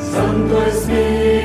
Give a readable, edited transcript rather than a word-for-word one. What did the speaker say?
Santo Espíritu.